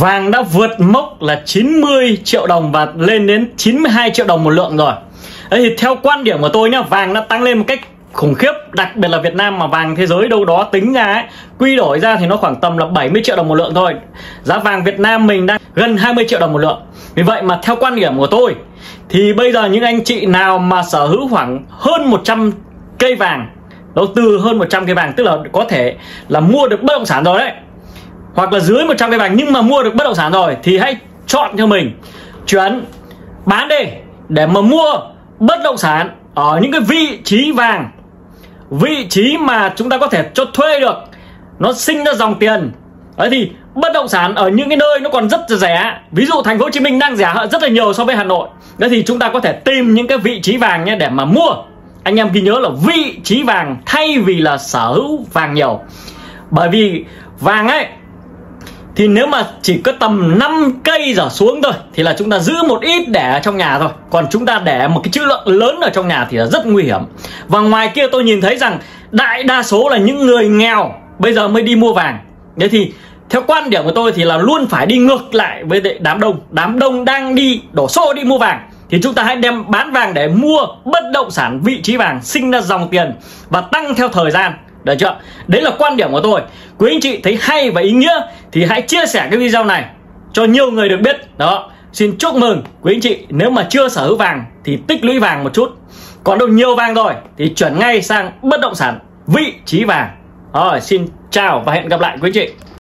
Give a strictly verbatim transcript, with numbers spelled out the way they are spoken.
Vàng đã vượt mốc là chín mươi triệu đồng và lên đến chín mươi hai triệu đồng một lượng rồi. Đấy thì theo quan điểm của tôi nhá, vàng đã tăng lên một cách khủng khiếp, đặc biệt là Việt Nam, mà vàng thế giới đâu đó tính ra ấy, quy đổi ra thì nó khoảng tầm là bảy mươi triệu đồng một lượng thôi. Giá vàng Việt Nam mình đang gần hai mươi triệu đồng một lượng. Vì vậy mà theo quan điểm của tôi thì bây giờ những anh chị nào mà sở hữu khoảng hơn một trăm cây vàng, đầu tư hơn một trăm cây vàng, tức là có thể là mua được bất động sản rồi đấy, hoặc là dưới một trăm cây vàng nhưng mà mua được bất động sản rồi, thì hãy chọn cho mình chuyến bán đi để mà mua bất động sản ở những cái vị trí vàng, vị trí mà chúng ta có thể cho thuê được, nó sinh ra dòng tiền. Đấy thì bất động sản ở những cái nơi nó còn rất là rẻ, ví dụ thành phố Hồ Chí Minh đang rẻ rất là nhiều so với Hà Nội. Đấy thì chúng ta có thể tìm những cái vị trí vàng nhé để mà mua. Anh em ghi nhớ là vị trí vàng thay vì là sở hữu vàng nhiều. Bởi vì vàng ấy thì nếu mà chỉ có tầm năm cây trở xuống thôi thì là chúng ta giữ một ít để ở trong nhà thôi. Còn chúng ta để một cái trữ lượng lớn ở trong nhà thì là rất nguy hiểm. Và ngoài kia tôi nhìn thấy rằng đại đa số là những người nghèo bây giờ mới đi mua vàng. Thế thì theo quan điểm của tôi thì là luôn phải đi ngược lại với đám đông. Đám đông đang đi đổ xô đi mua vàng thì chúng ta hãy đem bán vàng để mua bất động sản vị trí vàng, sinh ra dòng tiền và tăng theo thời gian. Được chưa? Đấy là quan điểm của tôi. Quý anh chị thấy hay và ý nghĩa thì hãy chia sẻ cái video này cho nhiều người được biết. Đó, xin chúc mừng quý anh chị. Nếu mà chưa sở hữu vàng thì tích lũy vàng một chút. Còn đâu nhiều vàng rồi thì chuyển ngay sang bất động sản vị trí vàng. Rồi, xin chào và hẹn gặp lại quý anh chị.